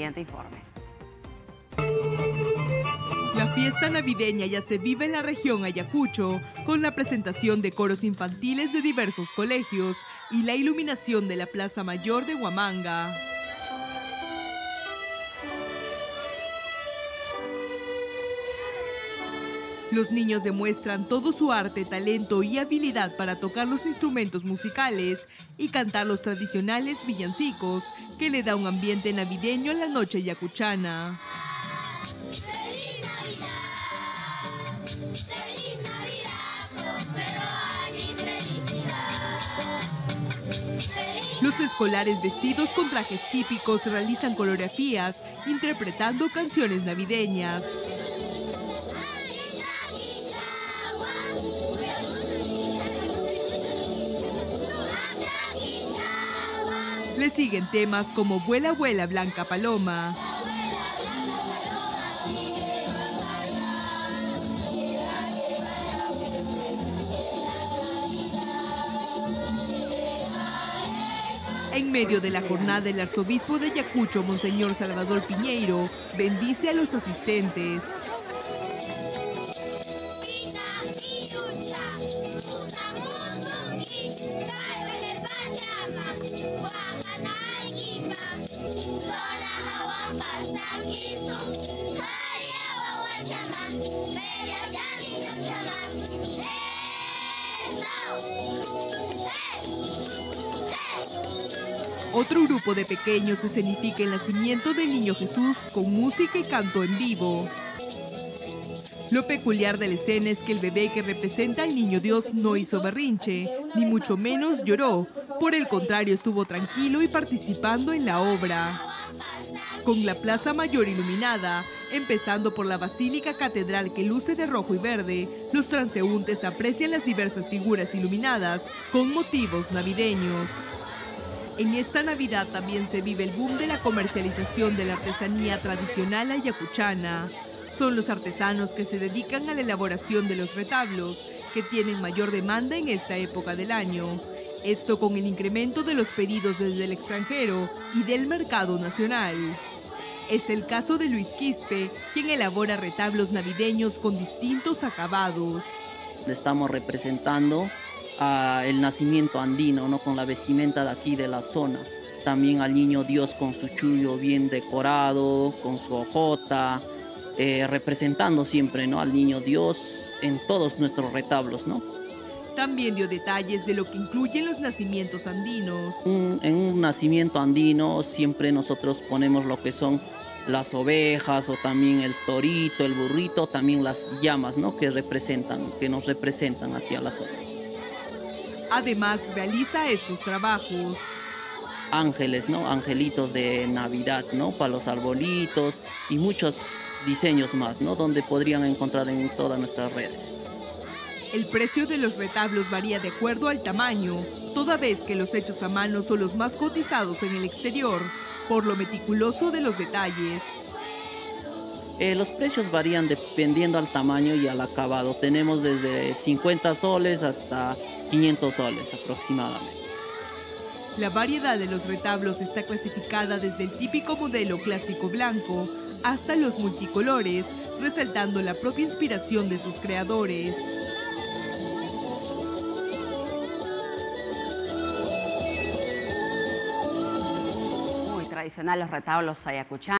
siguiente informe. La fiesta navideña ya se vive en la región Ayacucho, con la presentación de coros infantiles de diversos colegios y la iluminación de la Plaza Mayor de Huamanga. Los niños demuestran todo su arte, talento y habilidad para tocar los instrumentos musicales y cantar los tradicionales villancicos, que le da un ambiente navideño a la noche ayacuchana. Los escolares vestidos con trajes típicos realizan coreografías interpretando canciones navideñas. Le siguen temas como Vuela, Vuela, Blanca Paloma, En medio de la jornada, el arzobispo de Ayacucho, Monseñor Salvador Piñeiro, bendice a los asistentes. Otro grupo de pequeños se escenifica el nacimiento del niño Jesús con música y canto en vivo. Lo peculiar de la escena es que el bebé que representa al niño Dios no hizo berrinche, ni mucho menos lloró. Por el contrario, estuvo tranquilo y participando en la obra. Con la Plaza Mayor iluminada, empezando por la Basílica Catedral que luce de rojo y verde, los transeúntes aprecian las diversas figuras iluminadas con motivos navideños. En esta Navidad también se vive el boom de la comercialización de la artesanía tradicional ayacuchana. Son los artesanos que se dedican a la elaboración de los retablos, que tienen mayor demanda en esta época del año. Esto con el incremento de los pedidos desde el extranjero y del mercado nacional. Es el caso de Luis Quispe, quien elabora retablos navideños con distintos acabados. Estamos representando el nacimiento andino, ¿no? Con la vestimenta de aquí de la zona. También al niño Dios con su chullo bien decorado, con su hojota, representando siempre, ¿no?, al niño Dios en todos nuestros retablos, ¿no? También dio detalles de lo que incluyen los nacimientos andinos. En un nacimiento andino siempre nosotros ponemos lo que son las ovejas o también el torito, el burrito, también las llamas, ¿no?, que nos representan aquí a la zona. Además, realiza estos trabajos. Ángeles, ¿no? Angelitos de Navidad, ¿no? Para los arbolitos y muchos diseños más, ¿no? Donde podrían encontrar en todas nuestras redes. El precio de los retablos varía de acuerdo al tamaño, toda vez que los hechos a mano son los más cotizados en el exterior, por lo meticuloso de los detalles. Los precios varían dependiendo al tamaño y al acabado. Tenemos desde 50 soles hasta 500 soles aproximadamente. La variedad de los retablos está clasificada desde el típico modelo clásico blanco hasta los multicolores, resaltando la propia inspiración de sus creadores. Muy tradicional los retablos ayacuchanos.